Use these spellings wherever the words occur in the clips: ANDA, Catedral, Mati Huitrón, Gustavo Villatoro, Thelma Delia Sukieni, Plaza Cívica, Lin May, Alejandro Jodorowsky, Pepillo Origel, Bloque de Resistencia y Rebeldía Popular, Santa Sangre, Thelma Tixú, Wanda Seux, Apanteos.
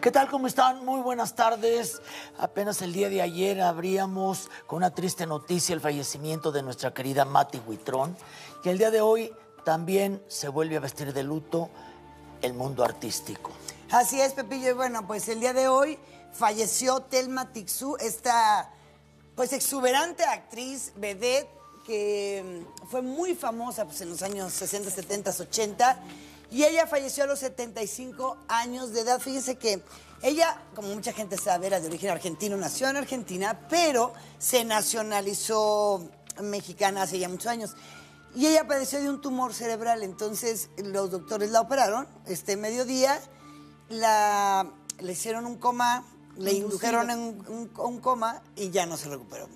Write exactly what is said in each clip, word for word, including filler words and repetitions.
¿Qué tal? ¿Cómo están? Muy buenas tardes. Apenas el día de ayer abríamos con una triste noticia el fallecimiento de nuestra querida Mati Huitrón. Y el día de hoy también se vuelve a vestir de luto el mundo artístico. Así es, Pepillo. Y bueno, pues el día de hoy falleció Thelma Tixú, esta pues exuberante actriz, vedette, que fue muy famosa pues, en los años sesenta, setenta, ochenta. Y ella falleció a los setenta y cinco años de edad. Fíjense que ella, como mucha gente sabe, era de origen argentino, nació en Argentina, pero se nacionalizó mexicana hace ya muchos años. Y ella padeció de un tumor cerebral, entonces los doctores la operaron este mediodía, la, le hicieron un coma, le indujeron en un, un, un coma y ya no se recuperó.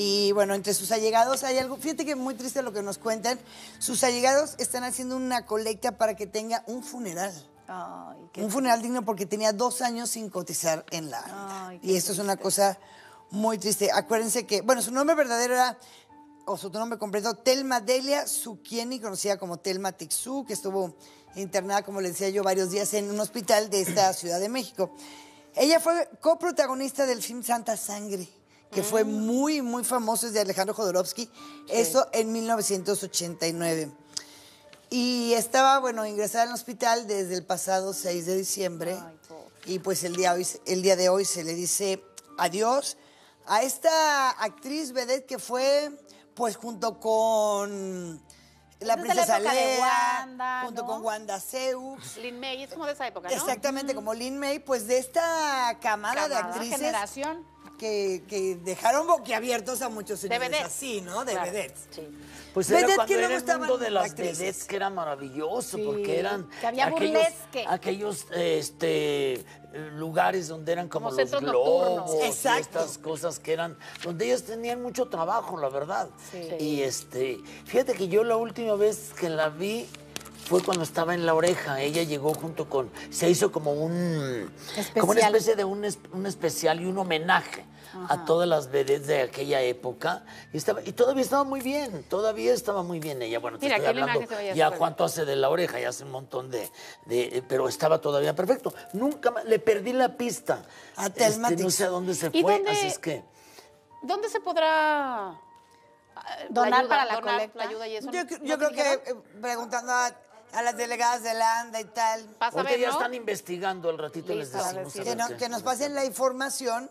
Y bueno, entre sus allegados hay algo, fíjate que es muy triste lo que nos cuentan, sus allegados están haciendo una colecta para que tenga un funeral. Ay, qué un funeral digno porque tenía dos años sin cotizar en la ANDA. Ay, y esto triste. Es una cosa muy triste. Acuérdense que, bueno, su nombre verdadero era, o su nombre completo, Thelma Delia Sukieni, conocida como Thelma Tixú, que estuvo internada, como les decía yo, varios días en un hospital de esta Ciudad de México. Ella fue coprotagonista del film Santa Sangre, que fue muy, muy famoso, es de Alejandro Jodorowsky, sí. Eso en mil novecientos ochenta y nueve. Y estaba, bueno, ingresada al hospital desde el pasado seis de diciembre. Ay, y pues el día, hoy, el día de hoy se le dice adiós a esta actriz vedette que fue, pues, junto con la Entonces princesa la Lea, de Wanda, junto ¿no? con Wanda Seux. Lin May, es como de esa época, ¿no? Exactamente, mm. como Lin May, pues de esta camada, camada. de actrices. Generación. Que, que dejaron boquiabiertos a muchos señores de así, ¿no? De claro, vedettes. Sí. Pues era cuando era el mundo de las vedettes, que era maravilloso, sí, porque eran que había aquellos, aquellos este, lugares donde eran como, como los globos y estas cosas que eran, donde ellos tenían mucho trabajo, la verdad. Sí. Y este, fíjate que yo la última vez que la vi fue cuando estaba en La Oreja. Ella llegó junto con, se hizo como un especial, como una especie de un, un especial y un homenaje. Ajá. A todas las vedettes de aquella época. Y, estaba, y todavía estaba muy bien, todavía estaba muy bien ella. Bueno, te Mira, estoy hablando ya cuánto hace de La Oreja, ya hace un montón de, de... Pero estaba todavía perfecto. Nunca le perdí la pista. A Thelma Tixú. No sé a dónde se fue, dónde, así es que... ¿Dónde se podrá donar ayuda, para la donar, colecta? La ayuda y eso, yo ¿no yo creo que eh, preguntando a... a las delegadas de la ANDA y tal. Pásame, porque ya ¿no? están investigando, al ratito Listo, les decimos. Que, no, que nos pasen la información.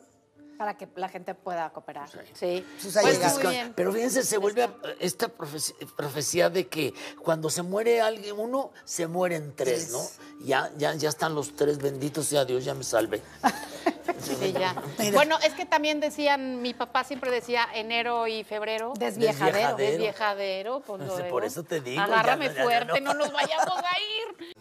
Para que la gente pueda cooperar. Sí. sí. Sus pues muy bien. Pero fíjense, se vuelve a esta profecía de que cuando se muere alguien, uno, se mueren tres, ¿no? Ya, ya, ya están los tres, benditos sea Dios, ya me salve. Sí, ya. Bueno, es que también decían, mi papá siempre decía enero y febrero. Desviejadero. Desviejadero. Desviejadero pues no sé, por eso te digo. Agárrame ya, ya, fuerte, ya no. no nos vayamos a ir.